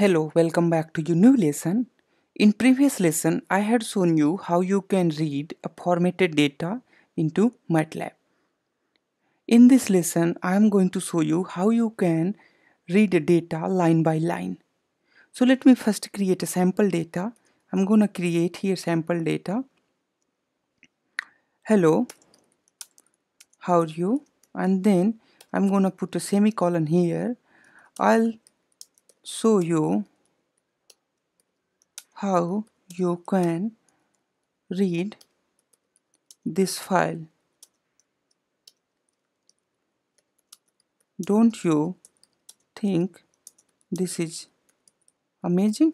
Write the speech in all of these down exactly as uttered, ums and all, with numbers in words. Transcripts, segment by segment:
Hello, welcome back to your new lesson. In previous lesson, I had shown you how you can read a formatted data into MATLAB. In this lesson, I am going to show you how you can read the data line by line. So let me first create a sample data. I'm going to create here sample data. Hello, how are you? And then I'm going to put a semicolon here. I'll show you how you can read this file. Don't you think this is amazing?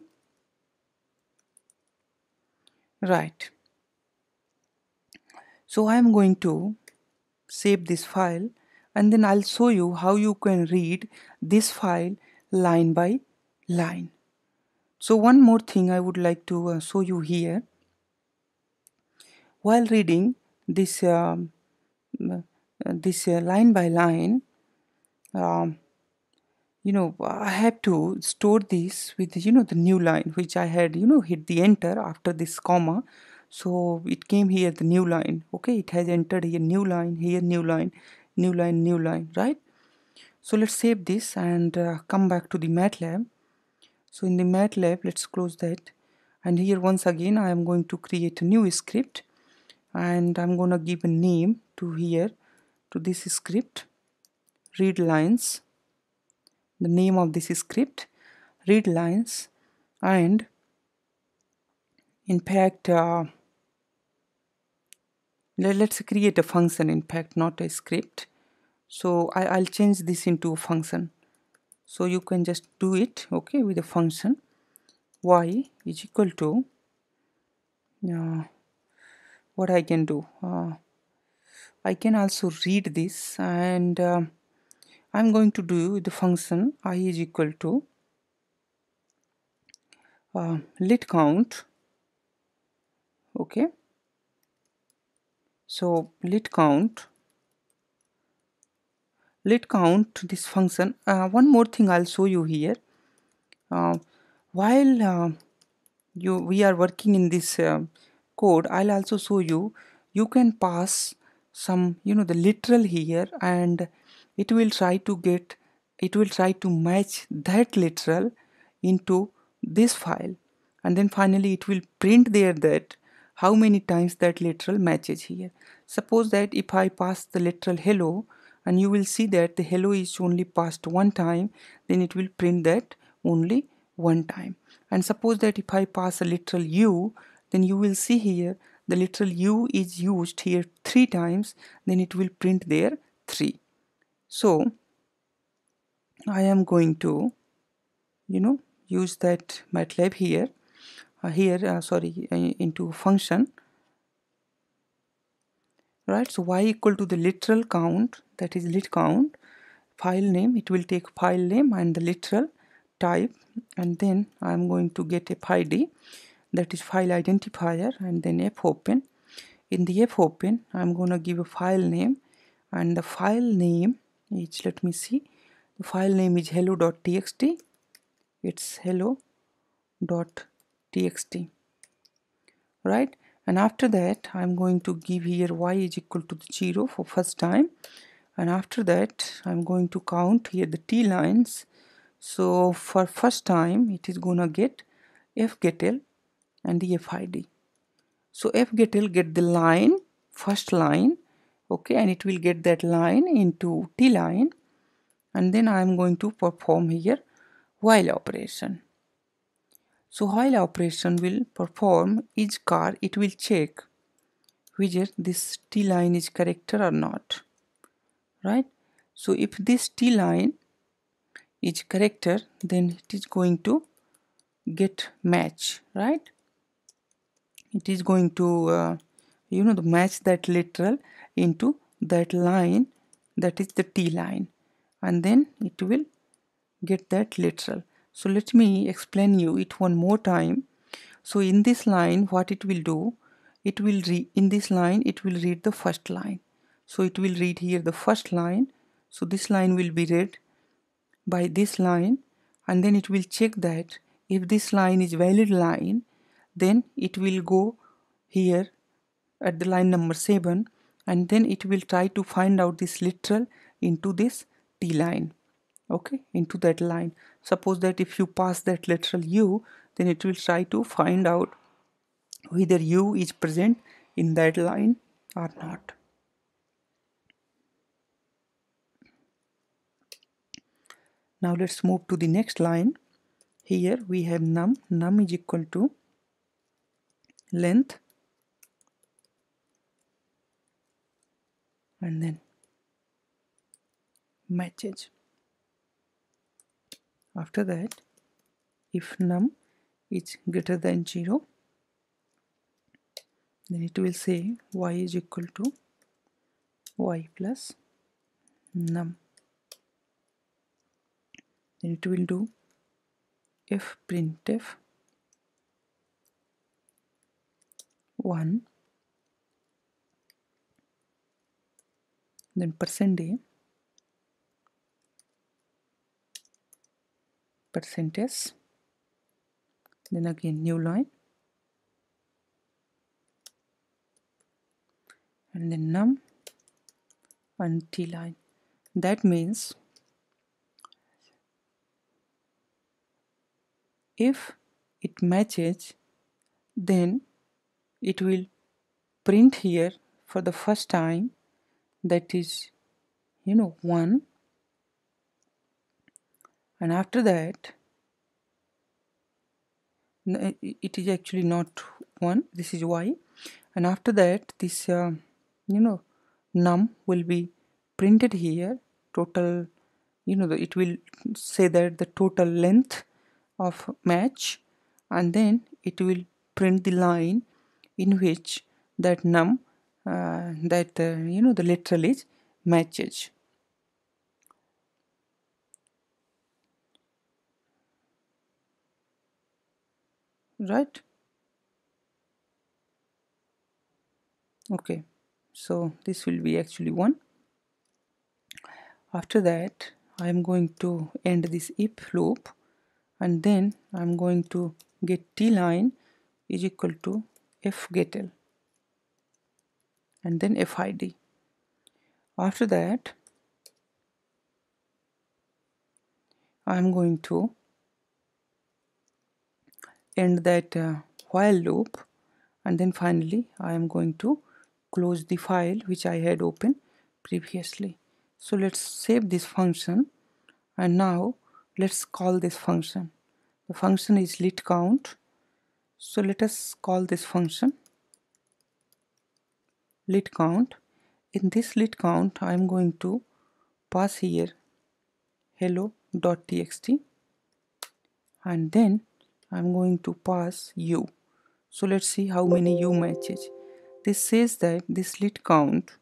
Right. So I am going to save this file and then I'll show you how you can read this file line by line. So one more thing I would like to uh, show you here. While reading this uh, this uh, line by line, um, you know, I have to store this with, you know, the new line, which I had, you know, hit the enter after this comma, so it came here the new line. Okay, it has entered here new line, here new line, new line, new line, right? So let's save this and uh, come back to the MATLAB. So in the MATLAB, let's close that. And here once again, I am going to create a new script. And I'm going to give a name to here, to this script, read lines. The name of this script, read lines. And in fact, uh, let's create a function, in fact, not a script. So I, I'll change this into a function. So you can just do it, okay, with a function. Y is equal to, uh, what I can do? Uh, I can also read this, and uh, I'm going to do the function I is equal to uh, lit count, okay. So lit count. Let count this function. Uh, one more thing I'll show you here. Uh, while uh, you we are working in this uh, code, I'll also show you. You can pass some, you know, the literal here, and it will try to get, it will try to match that literal into this file, and then finally it will print there that how many times that literal matches here. Suppose that if I pass the literal hello, and you will see that the hello is only passed one time, then it will print that only one time. And suppose that if I pass a literal u, then you will see here the literal u is used here three times, then it will print there three. So I am going to, you know, use that MATLAB here, uh, here uh, sorry, uh, into function. Right, so y equal to the literal count, that is lit count, file name, it will take file name and the literal type, and then I am going to get a F I D, that is file identifier, and then fopen. In the fopen, I am going to give a file name, and the file name is, let me see, the file name is hello dot t x t, it's hello dot t x t, right? And after that, I'm going to give here y is equal to the zero for first time. And after that, I'm going to count here the t lines. So for first time, it is going to get fgetl and the F I D. So fgetl get the line, first line, okay, and it will get that line into t line. And then I'm going to perform here while operation. So while operation will perform each car, it will check whether this T line is correct or not, right? So if this T line is correct, then it is going to get match, right? It is going to, uh, you know, match that literal into that line, that is the T line, and then it will get that literal. So let me explain you it one more time. So in this line, what it will do, it will read, in this line, it will read the first line. So it will read here the first line. So this line will be read by this line, and then it will check that if this line is valid line, then it will go here at the line number seven, and then it will try to find out this literal into this T line, okay, into that line. Suppose that if you pass that literal U, then it will try to find out whether U is present in that line or not. Now let's move to the next line. Here we have num. Num is equal to length and then matches. After that, if num is greater than zero, then it will say y is equal to y plus num. Then it will do if printf one, then percent a, percent s, then again new line, and then num and T line. That means if it matches, then it will print here for the first time, that is, you know, one, and after that it is actually not one, this is y, and after that this uh, you know num will be printed here, total, you know, it will say that the total length of match, and then it will print the line in which that num uh, that uh, you know the literal is matches. Right? Okay, so this will be actually one. After that, I am going to end this if loop, and then I am going to get T line is equal to fgetl and then F I D. After that, I am going to end that uh, while loop, and then finally I am going to close the file which I had opened previously. So let's save this function, and now let's call this function. The function is lit count, so let us call this function lit count. In this lit count I am going to pass here hello dot t x t, and then I'm going to pass U. So let's see how many U matches. This says that this lit count,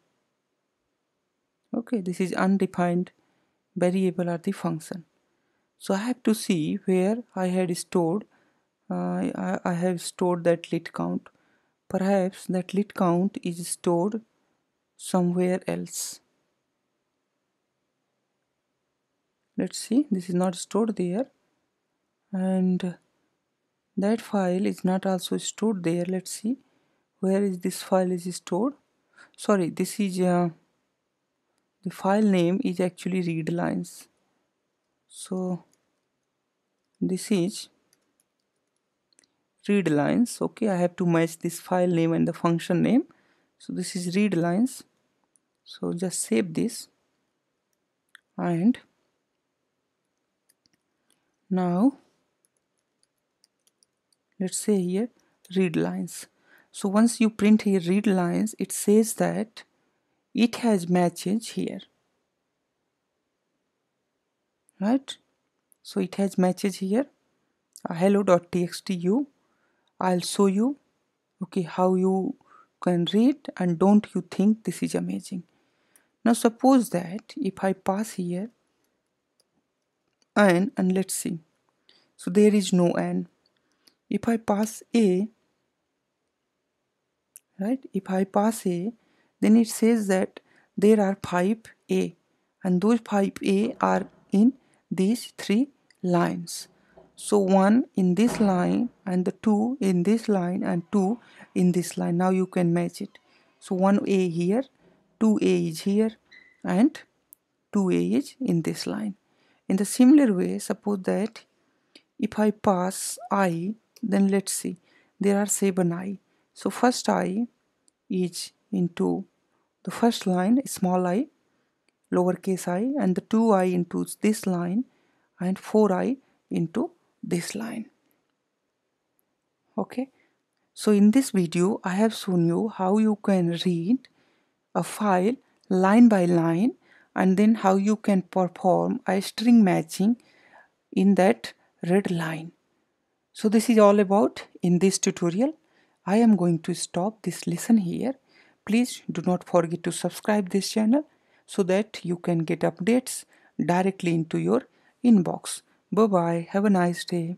okay, this is undefined variable or the function. So I have to see where I had stored, uh, I, I have stored that lit count. Perhaps that lit count is stored somewhere else. Let's see, this is not stored there, and that file is not also stored there. Let's see where is this file is stored. Sorry, this is uh, the file name is actually read lines, so this is read lines. Okay, I have to match this file name and the function name, so this is read lines. So just save this, and now let's say here read lines. So once you print here read lines, it says that it has matches here, right? So it has matches here, uh, hello dot t x t u. I'll show you, okay, how you can read, and don't you think this is amazing? Now suppose that if I pass here n, and let's see, so there is no n. If I pass a, right, if I pass a, then it says that there are five a, and those five a are in these three lines. So one in this line and the two in this line and two in this line. Now you can match it. So one A here, two A is here, and two A is in this line. In the similar way, suppose that if I pass I, then let's see, there are seven I. So first I is into the first line, small I, lowercase I, and the two I into this line, and four I into this line. Okay, so in this video I have shown you how you can read a file line by line, and then how you can perform a string matching in that red line. So this is all about in this tutorial. I am going to stop this lesson here. Please do not forget to subscribe this channel so that you can get updates directly into your inbox. Bye bye. Have a nice day.